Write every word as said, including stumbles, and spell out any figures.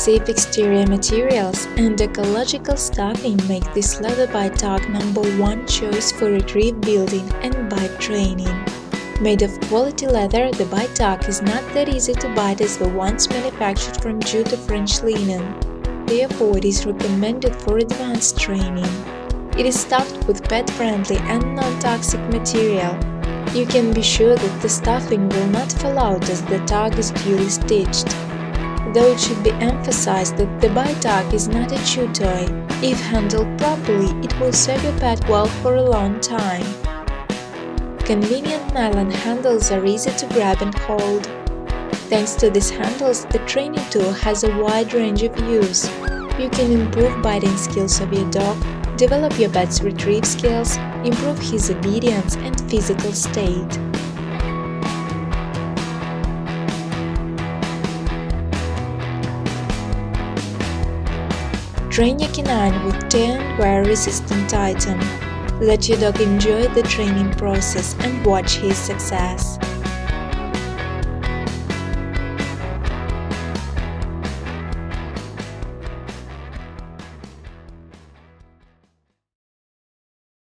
Aggressive exterior materials and ecological stocking make this leather bike tag number one choice for retrieve building and bike training. Made of quality leather, the bike tag is not that easy to bite as the ones manufactured from jute or French linen. Therefore, it is recommended for advanced training. It is stuffed with pet-friendly and non-toxic material. You can be sure that the stuffing will not fall out as the tag is duly stitched. Though it should be emphasized that the bike tag is not a chew toy. If handled properly, it will serve your pet well for a long time. Convenient nylon handles are easy to grab and hold. Thanks to these handles, the training tool has a wide range of use. You can improve biting skills of your dog, develop your pet's retrieve skills, improve his obedience and physical state. Train your canine with tear and wear-resistant item. Let your dog enjoy the training process and watch his success.